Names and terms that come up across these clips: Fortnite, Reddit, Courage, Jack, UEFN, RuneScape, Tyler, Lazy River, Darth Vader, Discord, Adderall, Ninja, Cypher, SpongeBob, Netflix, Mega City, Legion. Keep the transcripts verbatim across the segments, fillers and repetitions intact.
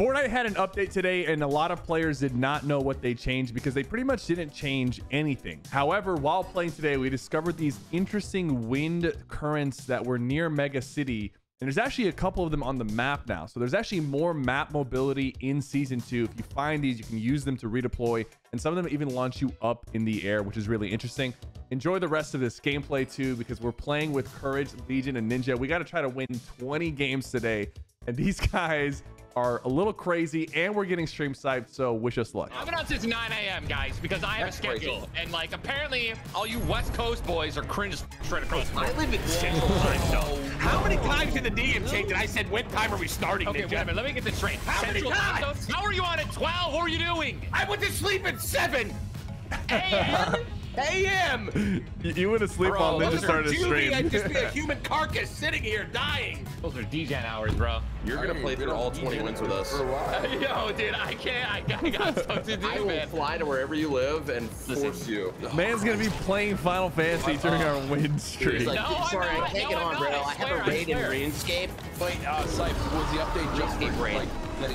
Fortnite had an update today, and a lot of players did not know what they changed because they pretty much didn't change anything. However, while playing today, we discovered these interesting wind currents that were near Mega City, and there's actually a couple of them on the map now. So there's actually more map mobility in season two. If you find these, you can use them to redeploy, and some of them even launch you up in the air, which is really interesting. Enjoy the rest of this gameplay too, because we're playing with Courage, Legion, and Ninja. We got to try to win twenty games today, and these guys are a little crazy, and we're getting stream sniped, so wish us luck. I've been out since nine A M guys, because I have That's a schedule crazy. And like apparently all you West Coast boys are cringe right across the I live in central time zone. How many times in the D M chain did I said what time are we starting? Okay, wait a minute, let me get this straight. How central many times? Time zone? How are you on at twelve? What are you doing? I went to sleep at seven A M A M You went to sleep bro, on Ninja started a stream. I'd just be a human carcass sitting here dying. Those are D J hours, bro. You're going to play through all twenty wins with us. Yo, dude, I can't. I got, I got stuff to do, I man. I will fly to wherever you live and force Listen, you. Man's going to be playing Final Fantasy during our win stream. Like, no, sorry, I can't no, get on, bro. I, I have a raid in RuneScape. Wait, uh, Cypher, was the update just for, like, that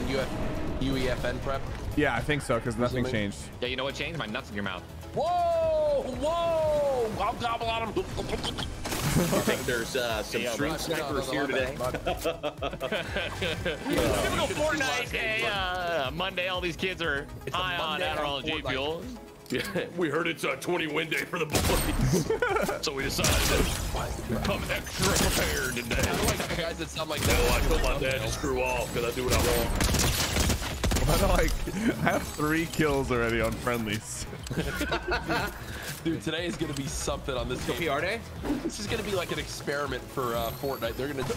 U E F N prep? Yeah, I think so, because nothing changed. Yeah, you know what changed? My nuts in your mouth. Whoa! Whoa! I'll gobble on him. I think there's uh, some yeah, stream snipers here today. We're gonna go Fortnite day, uh, Monday. All these kids are it's high on Adderall and J fuel. Yeah, we heard it's a twenty win day for the boys, so we decided to come extra prepared today. Like guys that sound like no, I told my dad to screw off because I do what I want. I, like, I have three kills already on friendlies. Dude, today is going to be something on this game. P R day? This is going to be like an experiment for uh, Fortnite. They're going to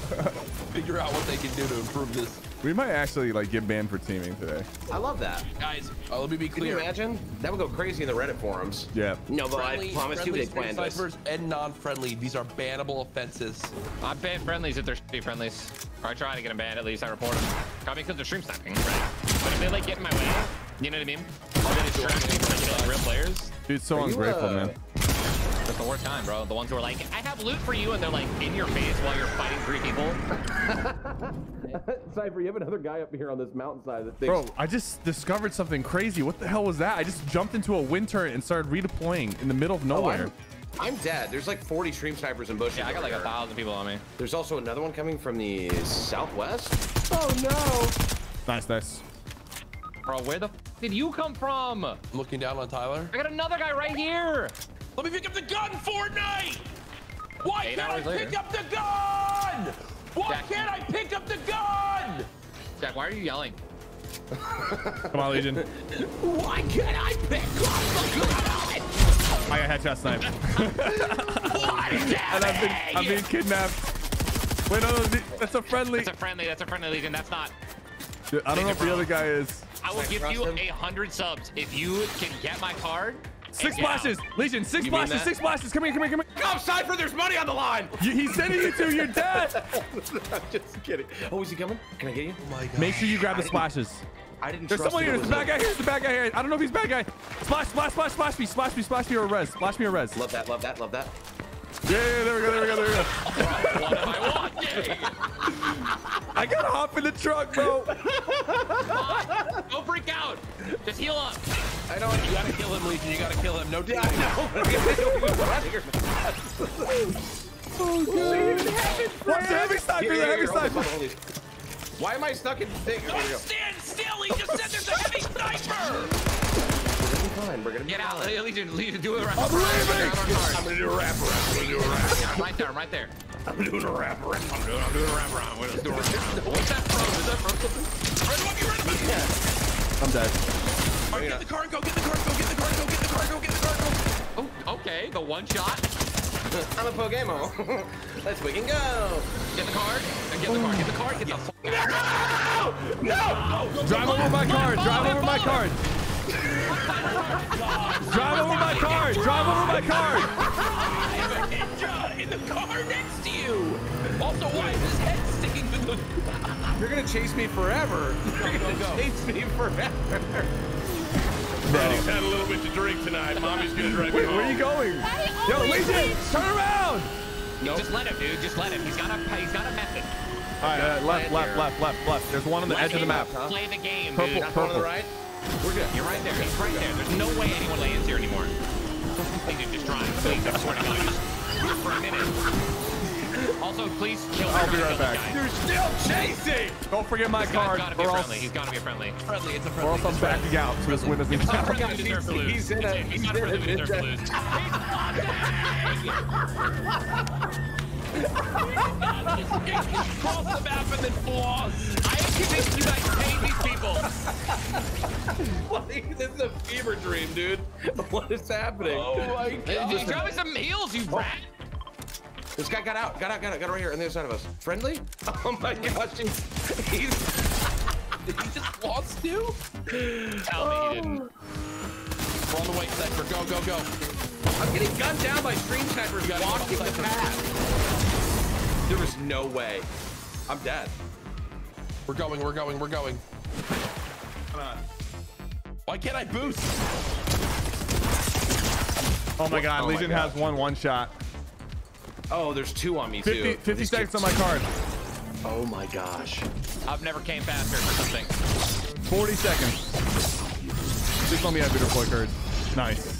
figure out what they can do to improve this. We might actually like get banned for teaming today. I love that. Guys, oh, let me be clear. Can you imagine? That would go crazy in the Reddit forums. Yeah. No, but friendly, I promise you they planned this. And non-friendly, these are bannable offenses. I ban friendlies if they're shitty friendlies. Or I try to get them banned, at least I report them. Probably because they're stream sniping, right? But if they like get in my way, you know what I mean? Or they distract me from killing real players. Dude, so ungrateful, man. That's the worst time, bro. The ones who are like, I have loot for you, and they're like in your face while you're fighting three people. Cypher, you have another guy up here on this mountainside that thinks. Bro, I just discovered something crazy. What the hell was that? I just jumped into a wind turret and started redeploying in the middle of nowhere. Oh, I'm, I'm dead. There's like forty stream snipers in bushes. Yeah, I got like a thousand people on me. There's also another one coming from the southwest. Oh no. Nice, nice. Bro, where the f did you come from? I'm looking down on Tyler. I got another guy right here. Let me pick up the gun, Fortnite! Why Eight can't I later. pick up the gun? Why Jack. can't I pick up the gun? Jack, why are you yelling? Come on, Legion. Why can't I pick up the gun? I got headshot sniped. What is that? And I've been, I'm being kidnapped. Wait, no, no, that's a friendly. That's a friendly, that's a friendly, Legion. That's not. Dude, I don't know if the other guy is. I will give you a hundred subs if you can get my card. Six splashes, Legion. Six splashes. Six splashes. Come here. Come here. Come here. Come, Cypher. There's money on the line. You, he's sending you to your death. I'm just kidding. Oh, is he coming? Can I get you? Oh my God. Make sure you grab the splashes. I didn't. There's someone here. There's the bad guy here. There's the bad guy here. I don't know if he's bad guy. Splash, splash, splash, splash me, splash me, splash me or res. Splash me or res. Love that. Love that. Love that. Yeah, yeah, there we go. There we go. There we go. What am I watching? I gotta hop in the truck, bro. Don't freak out. Just heal up. I know. You gotta kill him, Legion. You gotta kill him. No doubt. No. Oh, God. What's the heavy sniper? The heavy sniper. Why am I stuck in the thing? Don't stand still. He just said there's a heavy sniper. We're gonna get out. Legion, Legion, do a wrap. I'm I'm gonna do a wrap around. I'm gonna do a wrap around. Right there, I'm right there. I'm doing a wrap around. I'm doing, I'm doing a wrap around. What's that from? Is that from something? Yeah. I'm dead. All right, get the car and go. Get the car and go. Get the car and go. Get the car and go. Get the car and go. Oh, okay. The one shot. I'm a Pokemon. Let's we can go. Get the card. Get the card. Get the card. Get the fuck out. No! No! Drive over my car. Drive over my car. Drive over my car! Drive over my car! I have a ninja in the car next to you! Also, why is his head sticking to the... You're gonna chase me forever. You're gonna go. chase me forever. Daddy's had a little bit to drink tonight. Mommy's gonna drive me home. Wait, where are you going? Yo, Legion! Turn around! Nope. Just let him, dude. Just let him. He's got a, he's got a method. Alright, uh, left, left, left, left, left. There's one on the Let edge of the map. Huh? Play the game, purple, dude. Purple. On the right? We're good. You're right there. He's right there. There's no way anyone lands here anymore. Please, dude, just try. Please, I swear to God. Just for a minute. Also, please kill I'll be right back. You're still chasing! Don't forget my this card. Gotta be or else... He's gotta be a friendly. Friendly, it's a friendly. Or else I'm backing out so this win doesn't count. He's in a... He's not a friendly who deserves to lose. He's not cross the map and then flaws. I am convinced you guys hate these people. What, this is a fever dream, dude. What is happening? Oh my God! Just drop me some heals, you rat. This guy got out, got out, got out, got out right here on the other side of us. Friendly? Oh my gosh, he's he's did he just lost you? Tell oh. me he didn't. We're on the white sector. Go, go, go. I'm getting gunned down by stream snipers walking the path. There is no way. I'm dead. We're going, we're going, we're going. Come on. Why can't I boost? Oh my God, oh Legion my God. has one one shot. Oh, there's two on me too. fifty, fifty seconds on my card. Oh my gosh. I've never came faster for something. forty seconds. Just let me have a deploy card. Nice.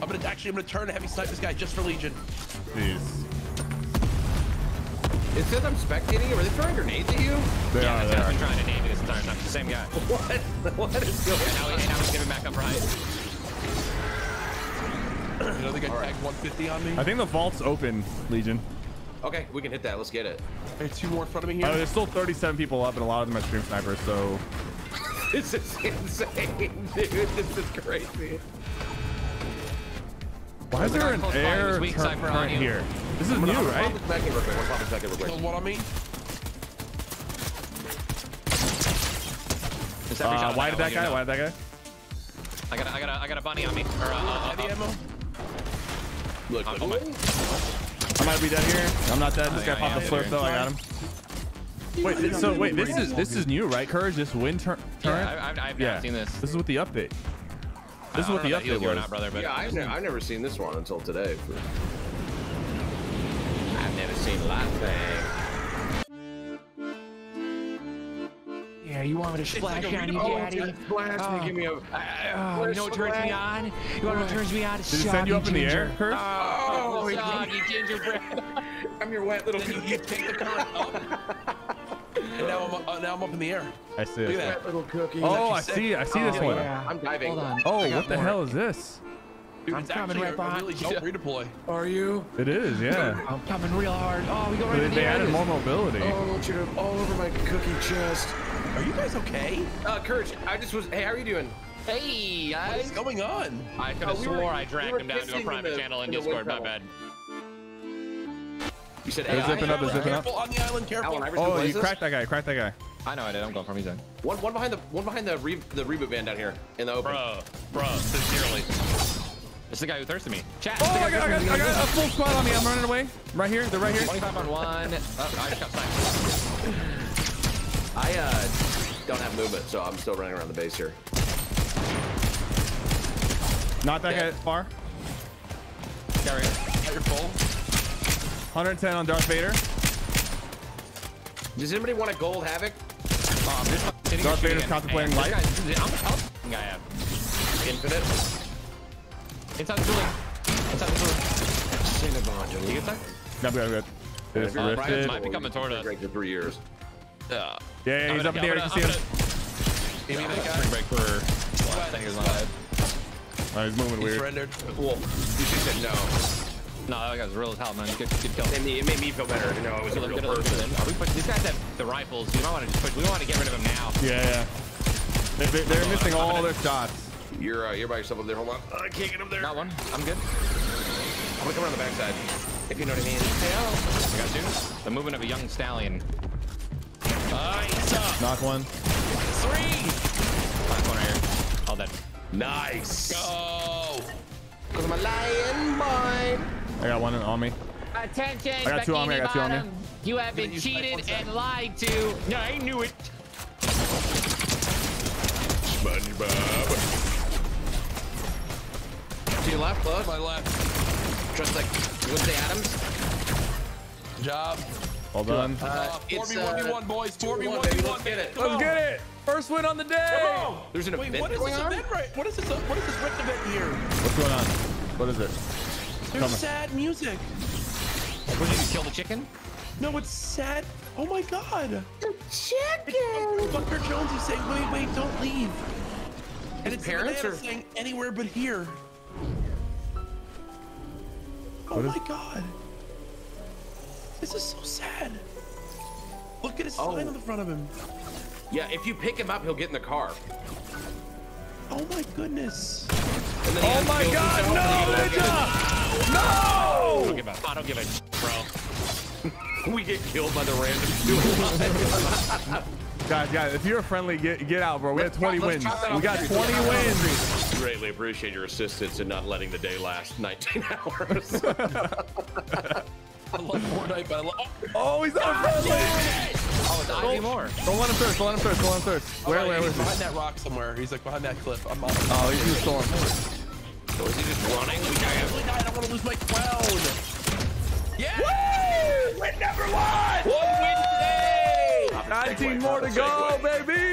I'm gonna, actually I'm gonna turn and heavy snipe this guy just for Legion. Jeez. It says I'm spectating you. Are they throwing grenades at you? They yeah, are, they are. I've been trying to name it this entire time. It's the same guy. What? What is going on? And now he's giving back up right. You know they got tagged one fifty on me? I think the vault's open, Legion. Okay, we can hit that. Let's get it. There's two more in front of me here. Uh, there's still thirty-seven people up, and a lot of them are stream snipers, so... This is insane, dude. This is crazy. Why is there an air turret current here? This is new, right? Killed one on me. Uh, why did that guy? Why did that guy? I got, a, I got, a, I got a bunny on me. Or, uh, uh, heavy ammo. Look, look, look. I might be dead here. I'm not dead. This guy popped the slurp though. I got him. Wait, so wait, this is this is new, right, Courage? This wind turret? Yeah, I've, I've never seen this. This is with the update. This is what the update was. Not, brother, but yeah, I've, ne I've never seen this one until today. But... I've never seen Latte. Yeah, you want me to splash like on you, oh, Daddy? Splash oh. me, give me a... Uh, oh, you know what turns me on? You know what turns me on? Did it send you up ginger. in the air, Kurt? Oh, oh soggy gingerbread. I'm your wet little... Then you take the current up. And now I'm, uh, now I'm up in the air. I see it. That little cookie. Oh, I sick. see. I see oh, this one. Yeah. I'm diving. Hold on. Oh, what the more. hell is this? Dude, I'm coming right behind. Really don't redeploy. Are you? It is, yeah. I'm coming real hard. Oh, we go right. They, the they added more mobility. Oh, I want you to all over my cookie chest. Are you guys okay? Uh, Courage, I just was. Hey, how are you doing? Hey, guys. What's going on? I could have oh, swore we were, I dragged we him down to a private the, channel in, in Discord. My bad. You said hey, zipping up, zipping up. On the island, careful. Alan, oh, you cracked that guy, cracked that guy. I know I did, I'm going for him, One, One behind the one behind the, re the reboot van down here in the open. Bro, bro, sincerely. It's the guy who thirsted me. Chat. Oh my God, I got, I got a full squad on me, I'm running away. Right here, they're right here. twenty-five on one. Oh, I just got sniped. I uh, don't have movement, so I'm still running around the base here. Not that yeah. guy far. Got right here, you're full. one ten on Darth Vader. Does anybody want a gold havoc? Um, this Darth Vader's contemplating life. How much health I have? Infinite. Inside the building. Inside the building. You get that? No, I'm good. I'm good. Uh, Brian might be coming toward us. Break for three years. Uh, yeah, yeah, he's up there. You can see him. Give me that guy. Spring break for. I think he's alive. Oh, he's moving weird. He's rendered. Cool. You should have said no. No, that guy's real as hell, man. Good, good kill. It made, me, it made me feel better. No, it was good, a real good, person. Good. Are we pushing? These guys have the rifles. We don't want to just push. We want to get rid of them now. Yeah, yeah. They're, they're, they're missing on, all their shots. You're, uh, you're by yourself up there. Hold on. I can't get up there. Not one. I'm good. I'm gonna come around the backside. If you know what I mean. I got two. The movement of a young stallion. Nice. Knock one. Three. Knock one right here. All dead. Nice. Go. Cause I'm a lion boy. I got one on me. Attention, I got two on me. I got two on me. You have been cheated and lied to. No, I knew it. SpongeBob. To your left, love. My left. Just like Wednesday Adams. Good job. Hold on. Uh, it's four v one v one, uh, boys. four v one v one. Let's get it. Let's get it. First win on the day. Come on. There's an Wait, event. What is this event right? What is this? What is this ripped event here? What's going on? What is it? There's sad music. What did you kill the chicken? No, it's sad. Oh my God. The chicken. Buster Jones is saying, wait, wait, don't leave. And His it's parents are saying anywhere but here. Oh my God. This is so sad. Look at his oh. sign on the front of him. Yeah, if you pick him up, he'll get in the car. Oh my goodness. Oh my God, no, Ninja! No! I don't give a, I don't give a, bro. We get killed by the random duel. Guys, guys, if you're friendly, get get out, bro. We had twenty wins. We got twenty wins. Greatly appreciate your assistance in not letting the day last nineteen hours. I love Fortnite, but I love. Oh, he's not friendly. Oh, it's not anymore. Don't let him thirst. Don't let him thirst. Don't let him thirst. Where, where, where? He's behind that rock somewhere. He's like behind that cliff. I'm on. Oh, he's in the storm. So is he just running? I don't want to lose my crown. Yeah. Woo! Win number one. One win today. nineteen more to go, baby.